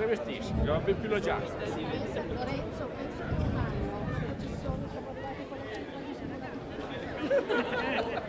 travestirsi, bisogna ben più loggiarsi. Lorenzo, penso che ci sono arrivati con la città di Senegal.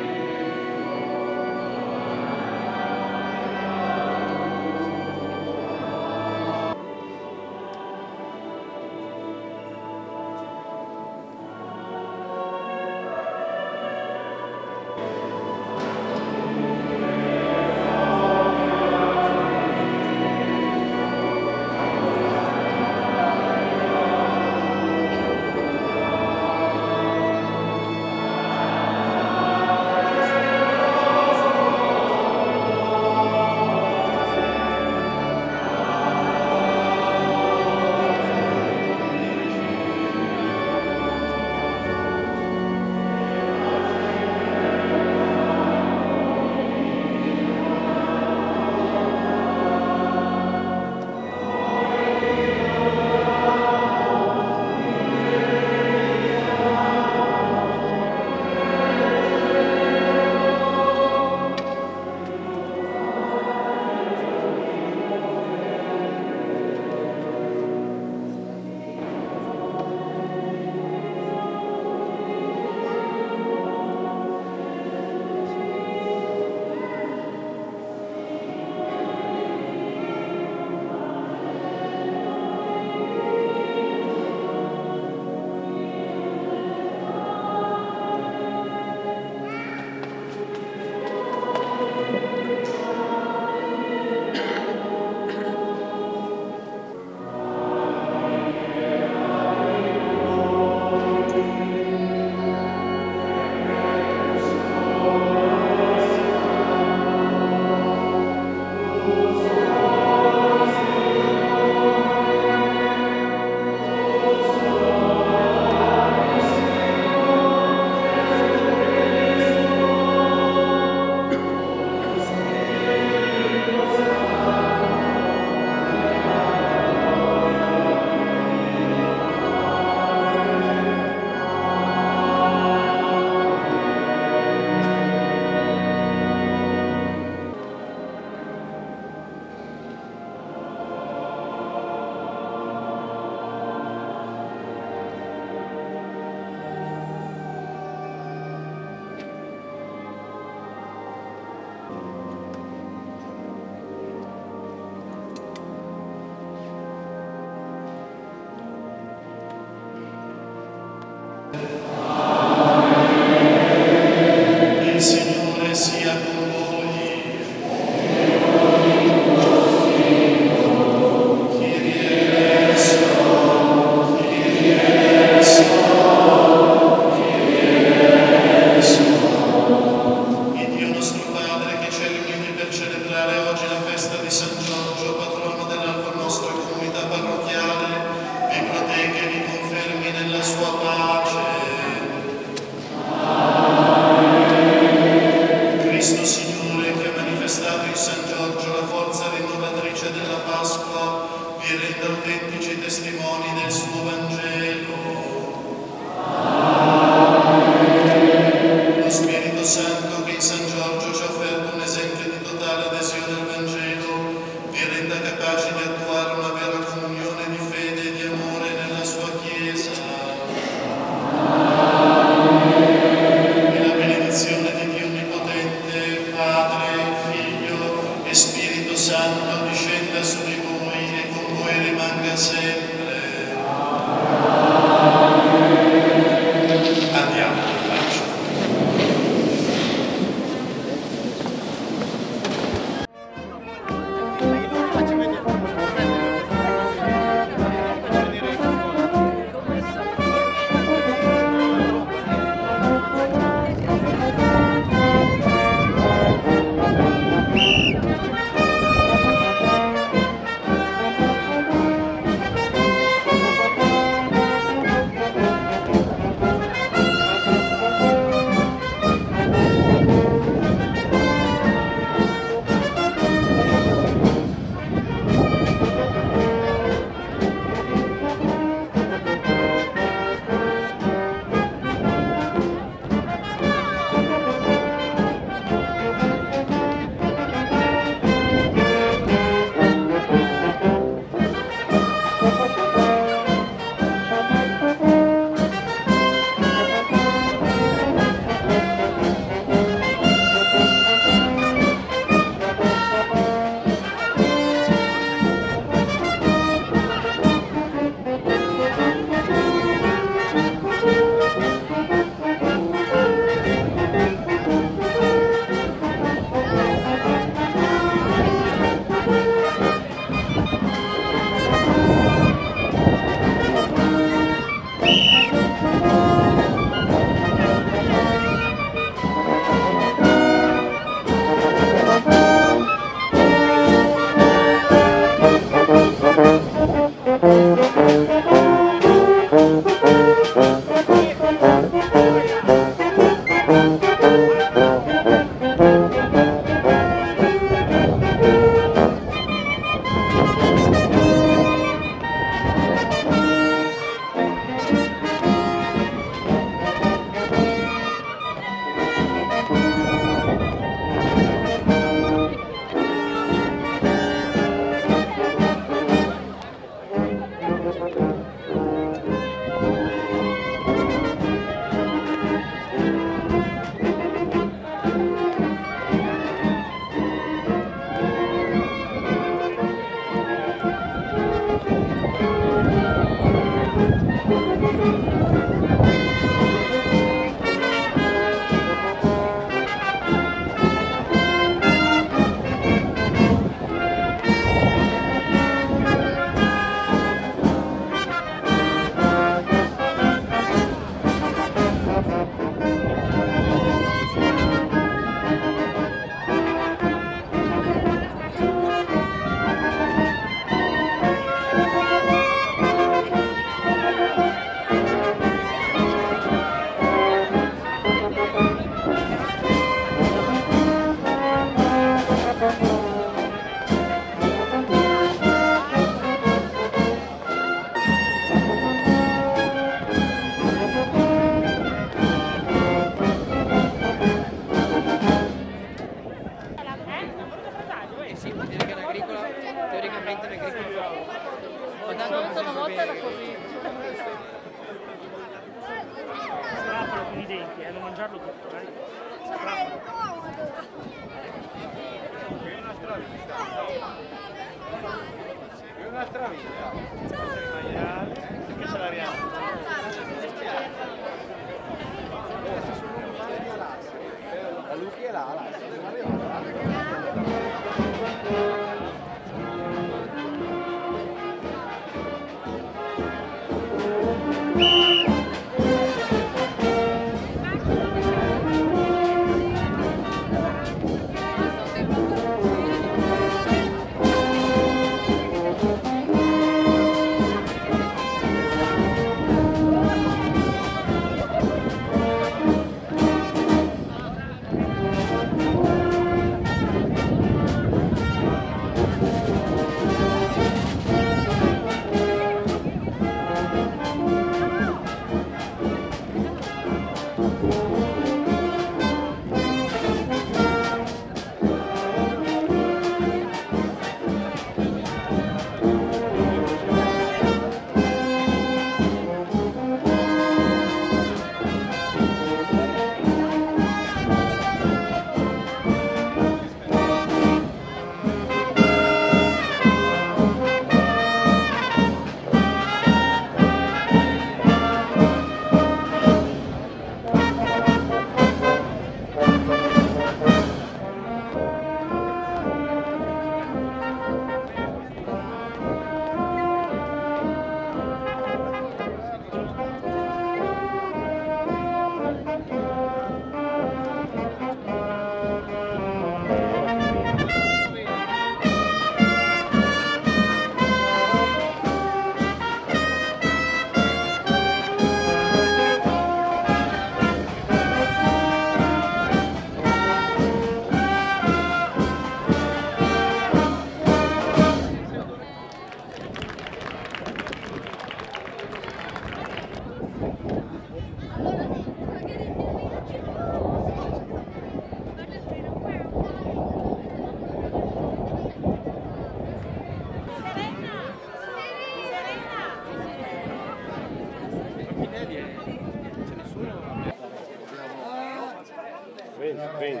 Bene.